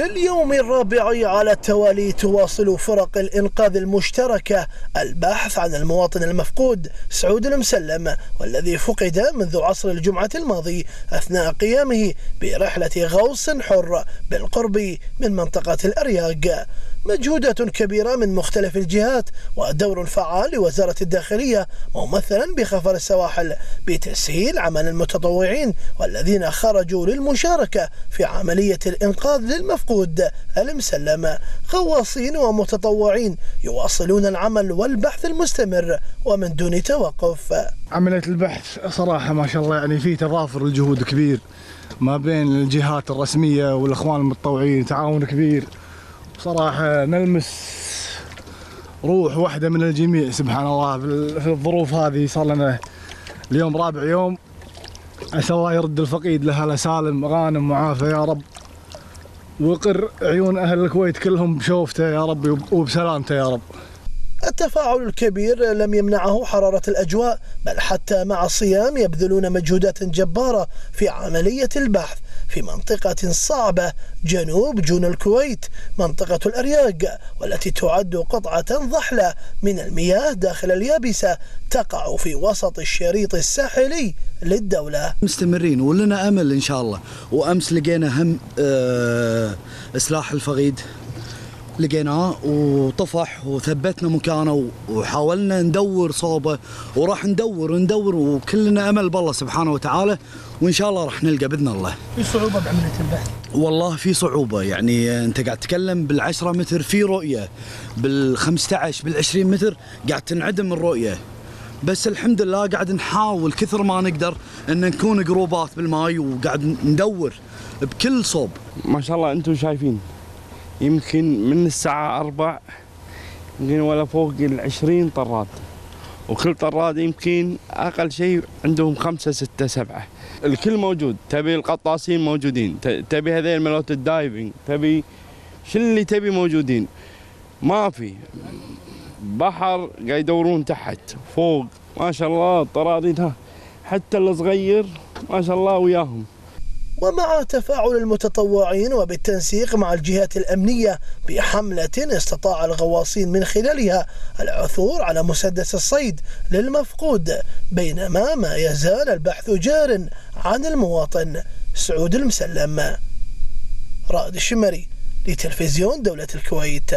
لليوم الرابع على التوالي تواصل فرق الإنقاذ المشتركة البحث عن المواطن المفقود سعود المسلم، والذي فقد منذ عصر الجمعة الماضي أثناء قيامه برحلة غوص حر بالقرب من منطقة الأرياق. مجهودات كبيرة من مختلف الجهات ودور فعال لوزارة الداخلية ممثلا بخفر السواحل بتسهيل عمل المتطوعين والذين خرجوا للمشاركة في عملية الإنقاذ للمفقود المسلم. غواصين ومتطوعين يواصلون العمل والبحث المستمر ومن دون توقف. عملية البحث صراحة ما شاء الله يعني في تضافر الجهود كبير ما بين الجهات الرسمية والإخوان المتطوعين، تعاون كبير صراحة، نلمس روح واحدة من الجميع سبحان الله. في الظروف هذه صار لنا اليوم رابع يوم، عسى الله يرد الفقيد لهلا سالم غانم معافى يا رب، ويقر عيون أهل الكويت كلهم بشوفته يا رب وبسلامته يا رب. التفاعل الكبير لم يمنعه حرارة الأجواء، بل حتى مع الصيام يبذلون مجهودات جبارة في عملية البحث في منطقة صعبة جنوب جون الكويت، منطقة الأرياق، والتي تعد قطعة ضحلة من المياه داخل اليابسة تقع في وسط الشريط الساحلي للدولة. مستمرين ولنا أمل إن شاء الله. وأمس لقينا هم إسلاح الفقيد، لقيناه وطفح وثبتنا مكانه وحاولنا ندور صوبه، وراح ندور وكلنا امل بالله سبحانه وتعالى، وان شاء الله راح نلقى باذن الله. في صعوبه بعمليه البحث؟ والله في صعوبه، يعني انت قاعد تتكلم بالعشرة متر في رؤيه، بال15 بال20 متر قاعد تنعدم الرؤيه، بس الحمد لله قاعد نحاول كثر ما نقدر ان نكون قروبات بالماي وقاعد ندور بكل صوب. ما شاء الله انتم شايفين يمكن من الساعة 4 يمكن ولا فوق 20 طراد، وكل طراد يمكن أقل شيء عندهم 5 6 7. الكل موجود، تبي القطاصين موجودين، تبي هذين ملوت الدايفنج، تبي شو اللي تبي موجودين. ما في بحر قاعد يدورون تحت فوق ما شاء الله الطرادين حتى الصغير ما شاء الله وياهم. ومع تفاعل المتطوعين وبالتنسيق مع الجهات الأمنية بحملة استطاع الغواصين من خلالها العثور على مسدس الصيد للمفقود، بينما ما يزال البحث جار عن المواطن سعود المسلم. رائد الشمري لتلفزيون دولة الكويت.